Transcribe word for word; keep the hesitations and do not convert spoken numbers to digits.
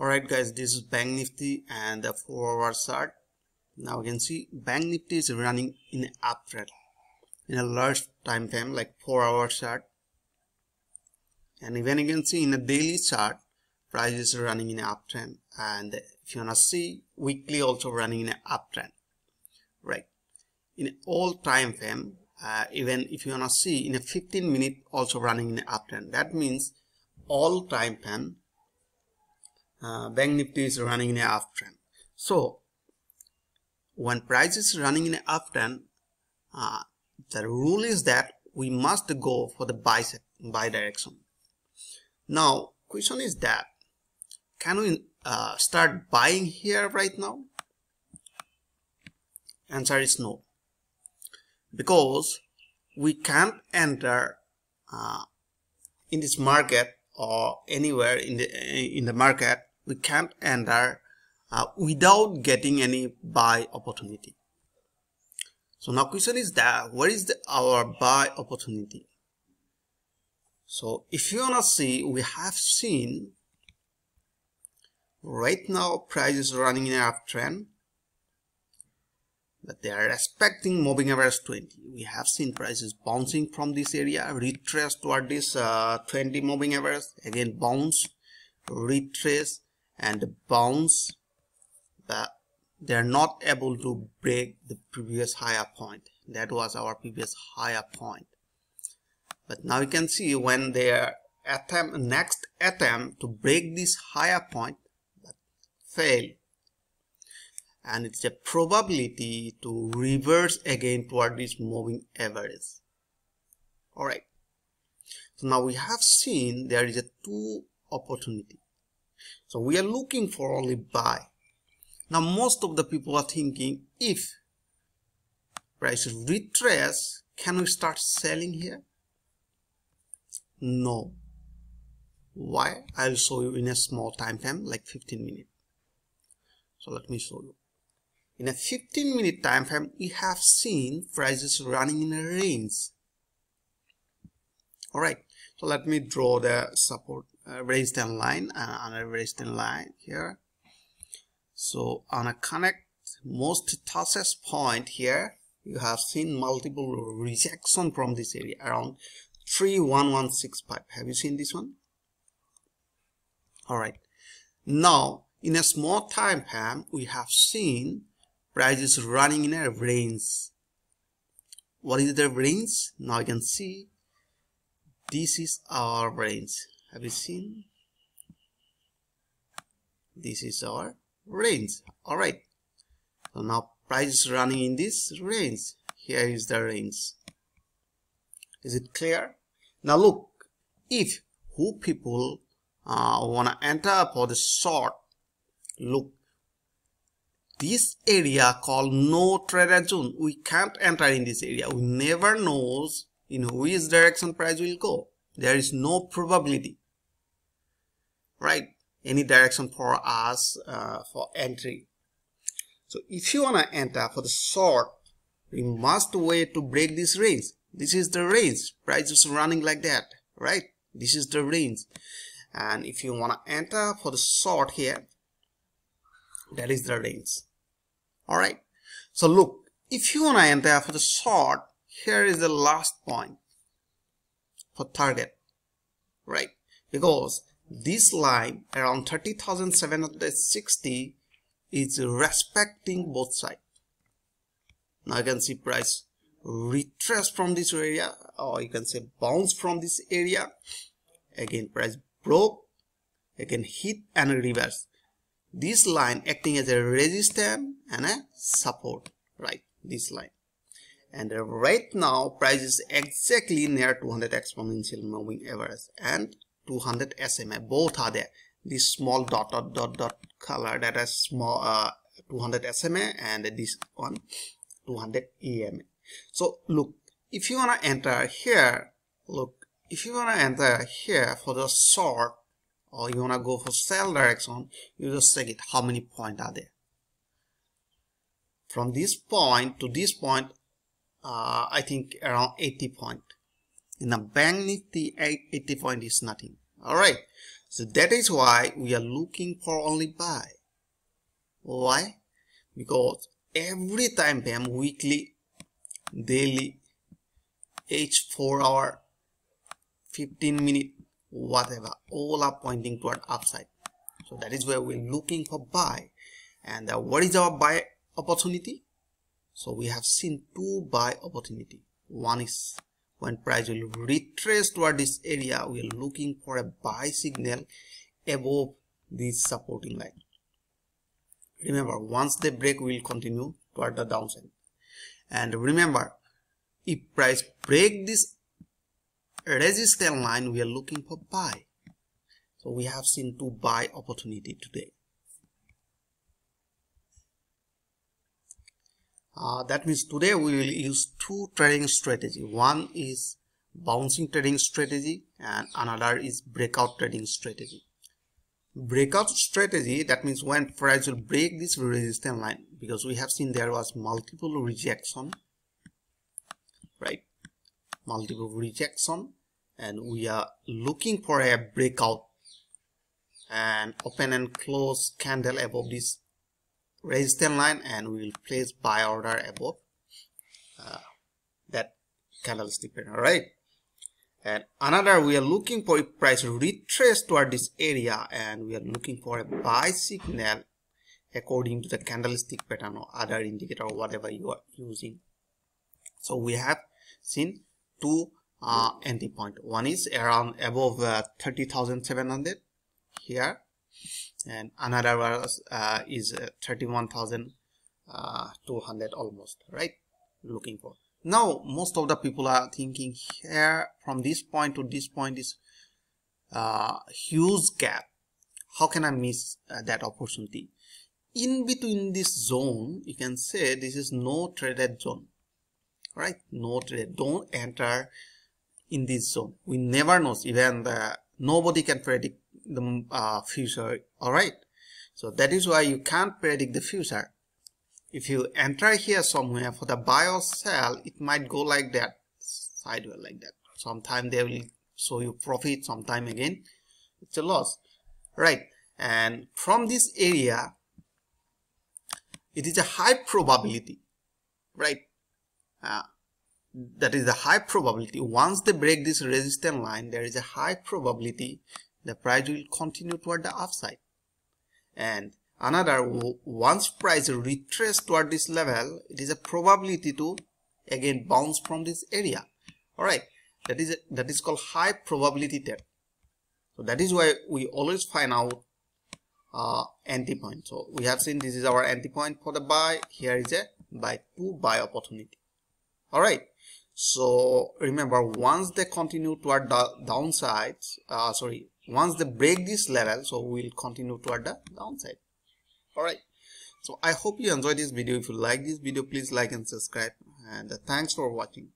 Alright guys, this is Bank Nifty and the four hour chart. Now you can see Bank Nifty is running in an uptrend in a large time frame like four hour chart. And even you can see in a daily chart, price is running in an uptrend. And if you wanna see, weekly also running in an uptrend, right? In all time frame, uh, even if you wanna see in a fifteen minute also running in an uptrend. That means all time frame, uh, Bank Nifty is running in an uptrend. So when price is running in an uptrend, uh, the rule is that we must go for the buy buy direction. Now question is that can we uh, start buying here right now? Answer is no, because we can't enter uh, in this market or anywhere in the in the market. We can't enter uh, without getting any buy opportunity. So now question is that where is the our buy opportunity? So if you wanna see, we have seen right now price is running in an uptrend, but they are respecting moving average twenty. We have seen prices bouncing from this area, retrace toward this uh, twenty moving average, again bounce, retrace and bounce, but they are not able to break the previous higher point. That was our previous higher point. But now you can see when their attempt, next attempt to break this higher point, but failed, and it's a probability to reverse again toward this moving average. All right. So now we have seen there is a two opportunity. So we are looking for only buy. Now most of the people are thinking, if price retrace, can we start selling here? No. Why? I'll show you in a small time frame like fifteen minutes. So let me show you. In a fifteen minute time frame, we have seen prices running in a range. Alright, so let me draw the support uh, resistance line uh, and a resistance line here. So on a connect most toughest point here, you have seen multiple rejection from this area around three one one six five. Have you seen this one? All right. Now in a small time frame, we have seen prices running in a range. What is the range? Now you can see this is our range. Have you seen? This is our range. All right. So now prices running in this range. Here is the range. Is it clear? Now look, if who people uh, wanna enter for the short, look, this area called no trader zone. We can't enter in this area. We never knows in which direction price will go. There is no probability, right? Any direction for us uh, for entry. So if you wanna enter for the short, we must wait to break this range. This is the range. Price is running like that, right? This is the range. And if you want to enter for the short here, that is the range. All right. So look, if you want to enter for the short, here is the last point for target, right? Because this line around thirty thousand seven hundred sixty is respecting both sides. Now you can see price retrace from this area, or you can say bounce from this area. Again price broke, again hit and reverse. This line acting as a resistance and a support, right? This line. And right now price is exactly near two hundred exponential moving average and two hundred S M A. Both are there. This small dot dot dot dot color, that is small uh, two hundred S M A, and this one two hundred E M A. So look, if you wanna enter here, look, if you wanna enter here for the short, or you wanna go for sell direction, you just check it, how many points are there. From this point to this point, uh, I think around eighty point. In the Bank Nifty, eighty point is nothing. Alright, So that is why we are looking for only buy. Why? Because every time B A M weekly, daily, H four hour, fifteen minute, whatever, all are pointing toward upside. So that is where we're looking for buy. And uh, what is our buy opportunity? So we have seen two buy opportunity. One is when price will retrace toward this area, we are looking for a buy signal above this supporting line. Remember, once they break, we will continue toward the downside. And remember, if price break this resistance line, we are looking for buy. So we have seen two buy opportunity today. Uh, that means today we will use two trading strategy. One is bouncing trading strategy and another is breakout trading strategy. Breakout strategy, that means when price will break this resistance line, because we have seen there was multiple rejection, right? Multiple rejection, and we are looking for a breakout and open and close candle above this resistance line, and we will place buy order above uh, that candlestick pattern, right? And another, we are looking for a price retrace toward this area, and we are looking for a buy signal according to the candlestick pattern or other indicator or whatever you are using. So we have seen two uh, entry point. One is around above uh, thirty thousand seven hundred here, and another was, uh, is uh, thirty-one thousand two hundred almost, right? Looking for. Now most of the people are thinking here from this point to this point is a uh, huge gap. How can I miss uh, that opportunity? In between this zone, you can say this is no traded zone, right? No traded. Don't enter in this zone. We never know. Even the nobody can predict the uh, future, all right? So that is why you can't predict the future. If you enter here somewhere for the buy or sell, it might go like that, sideways like that. Sometime they will show you profit, sometime again it's a loss, right? And from this area, it is a high probability, right? Uh, that is a high probability. Once they break this resistance line, there is a high probability the price will continue toward the upside. And another, once price retrace toward this level, it is a probability to again bounce from this area, all right? That is a, that is called high probability trade. So that is why we always find out uh, entry point. So we have seen this is our entry point for the buy. Here is a buy, two buy opportunity, all right? So remember, once they continue toward the downside, uh, sorry, once they break this level, so we will continue toward the downside. Alright, so I hope you enjoyed this video. If you like this video, please like and subscribe, and thanks for watching.